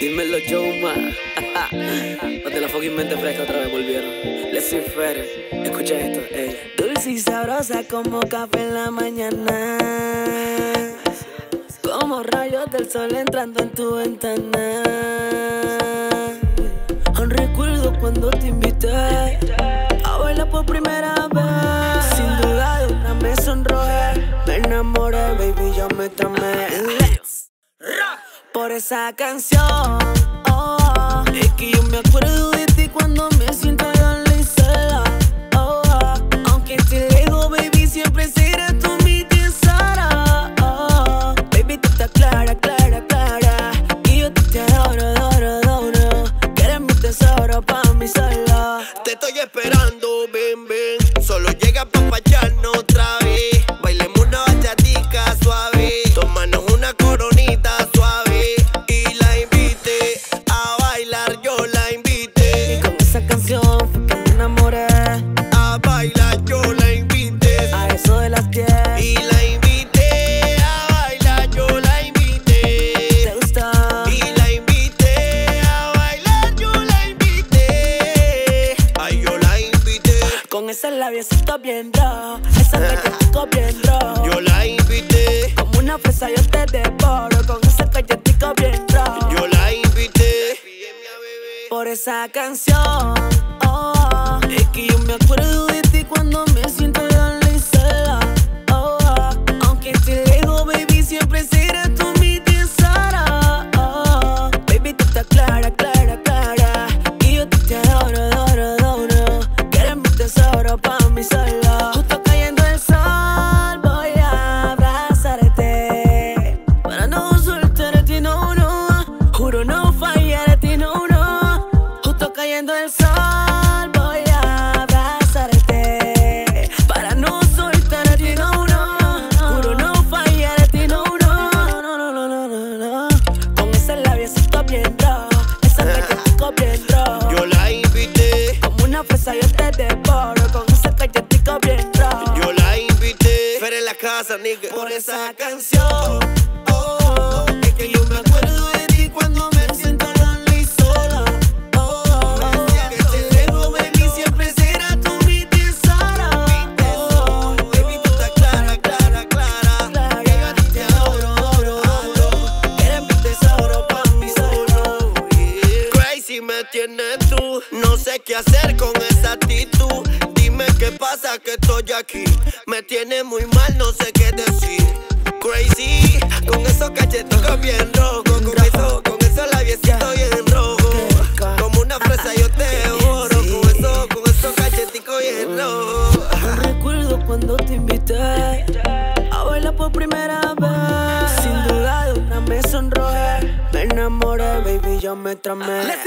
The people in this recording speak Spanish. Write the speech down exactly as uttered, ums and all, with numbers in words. Dímelo, Joma. Ponte la fucking mente fresca, otra vez volvieron. Lucifer, escucha esto, ella. Dulce y sabrosa como café en la mañana, como rayos del sol entrando en tu ventana. Aún recuerdo cuando te invité a bailar por primera vez. Sin duda de una me sonrojé, me enamoré, baby, yo me tomé. Por esa canción, oh, oh, es que yo me acuerdo de ti cuando me siento sola y sola, oh, oh. Aunque esté lejos, baby, siempre serás tú mi tesoro, oh, oh. Baby, tú estás clara, clara, clara, y yo te adoro, adoro, adoro, que eres mi tesoro pa' mí sola. Te estoy esperando, ven, ven, solo llega pa' fallarnos otra vez. Bailemos una bachatica suave, tómanos una coronita suave. Ese labiecito bien rojo, esa cachetica bien rojo, yo la invité. Como una fresa yo te devoro, con ese cachetica bien rojo, yo la invité. Por esa canción, oh, oh, es que yo me acuerdo de ti cuando me siento sola y sola, oh, oh. Aunque esté lejos, baby, siempre serás tú mi tesoro, oh, oh. Baby, tú estás clara, clara, clara, y yo te adoro, adoro, adoro, que eres mi tesoro pa' mí sola. Justo cayendo el sol voy a abrazarte, para no soltarte, no, no, juro no fallarte, no, no. Justo cayendo el sol voy a abrazarte, para no soltarte, no, no, juro no fallarte, no, no, no, no, no, no, no, no. Con ese labiecito bien rojo, esa cachetica bien rojo, yo la invité. Como una fresa yo te devoro, nigga. Por esa canción, oh, oh, oh, es que yo me acuerdo de ti cuando me siento sola y sola, oh, oh. Que te lejos, baby, siempre serás tú mi tesoro, oh, oh. Baby, tú estás clara, clara, clara, que yo a ti te adoro, adoro, adoro, que eres mi tesoro pa' mí solo, yeah. Crazy me tienes tú, no sé qué hacer con esa actitud. Dime qué pasa que estoy aquí, me tiene muy mal, no sé qué decir. Crazy, con esos cachetitos bien rojos, con eso, con esos labiecitos bien rojos, como una fresa yo te devoro, con eso, con esos cachetitos bien rojos. Recuerdo cuando te invité a bailar por primera vez. Sin duda de una me sonrojé, me enamoré, baby, yo me tramé.